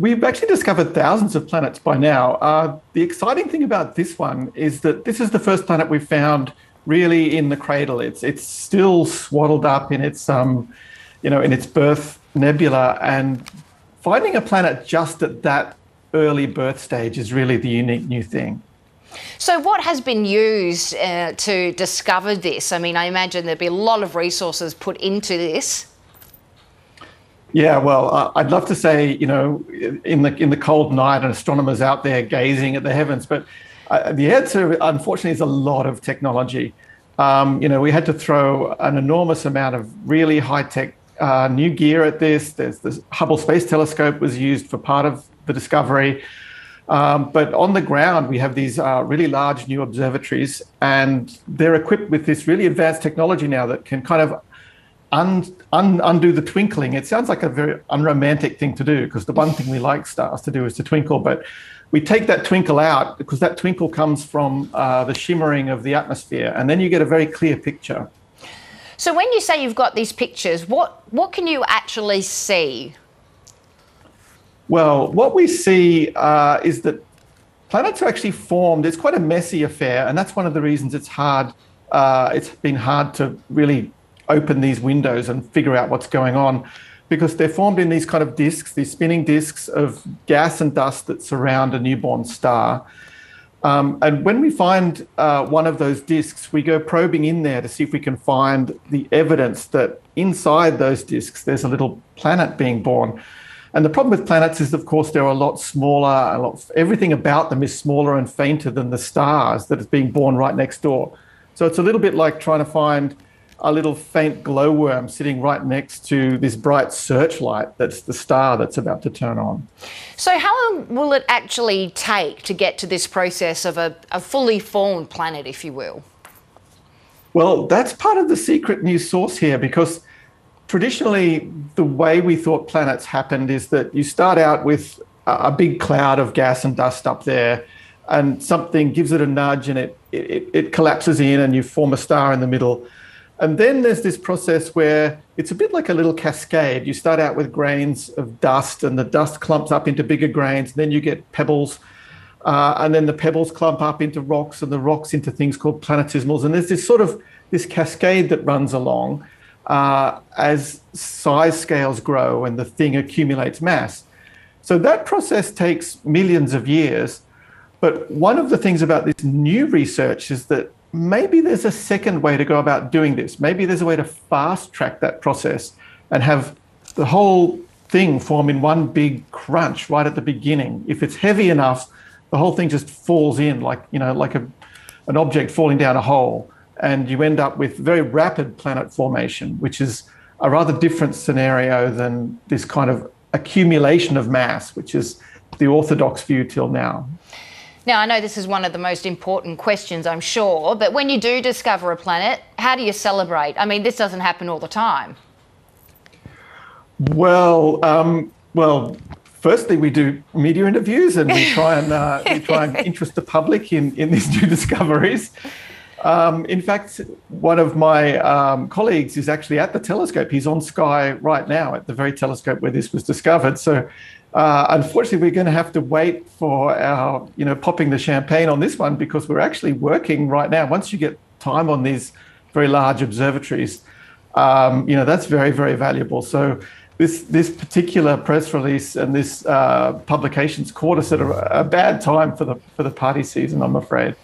We've actually discovered thousands of planets by now. The exciting thing about this one is that this is the first planet we've found really in the cradle. It's still swaddled up in its in its birth nebula, and finding a planet just at that early birth stage is really the unique new thing. So what has been used to discover this? I mean, I imagine there'd be a lot of resources put into this. Yeah, well, I'd love to say, in the cold night and astronomers out there gazing at the heavens, but the answer, unfortunately, is a lot of technology. We had to throw an enormous amount of really high-tech new gear at this. There's the Hubble Space Telescope was used for part of the discovery. But on the ground, we have these really large new observatories, and they're equipped with this really advanced technology now that can kind of undo the twinkling. It sounds like a very unromantic thing to do, because the one thing we like stars to do is to twinkle, but we take that twinkle out because that twinkle comes from the shimmering of the atmosphere, and then you get a very clear picture. So when you say you've got these pictures, what can you actually see? Well, what we see is that planets are actually formed. It's quite a messy affair, and that's one of the reasons it's hard. It's been hard to really open these windows and figure out what's going on, because they're formed in these kind of disks, these spinning disks of gas and dust that surround a newborn star. And when we find one of those disks, we go probing in there to see if we can find the evidence that inside those disks there's a little planet being born. And the problem with planets is, of course, they're a lot smaller. Everything about them is smaller and fainter than the stars that is being born right next door. So it's a little bit like trying to find a little faint glowworm sitting right next to this bright searchlight that's the star that's about to turn on. So how long will it actually take to get to this process of a fully formed planet, if you will? Well, that's part of the secret new source here, because traditionally, the way we thought planets happened is that you start out with a big cloud of gas and dust up there, and something gives it a nudge and it collapses in and you form a star in the middle. And then there's this process where it's a bit like a little cascade. You start out with grains of dust, and the dust clumps up into bigger grains, and then you get pebbles, and then the pebbles clump up into rocks, and the rocks into things called planetismals. And there's this sort of this cascade that runs along. As size scales grow and the thing accumulates mass. So that process takes millions of years. But one of the things about this new research is that maybe there's a second way to go about doing this. Maybe there's a way to fast track that process and have the whole thing form in one big crunch right at the beginning. If it's heavy enough, the whole thing just falls in like an object falling down a hole. And you end up with very rapid planet formation, which is a rather different scenario than this kind of accumulation of mass, which is the orthodox view till now. Now, I know this is one of the most important questions, I'm sure, but when you do discover a planet, how do you celebrate? I mean, this doesn't happen all the time. Well, firstly, we do media interviews, and we try and interest the public in these new discoveries. In fact, one of my colleagues is actually at the telescope. He's on Sky right now at the very telescope where this was discovered. So, unfortunately, we're going to have to wait for our, popping the champagne on this one, because we're actually working right now. Once you get time on these very large observatories, that's very, very valuable. So this particular press release and this publications caught us at a bad time for the party season, I'm afraid.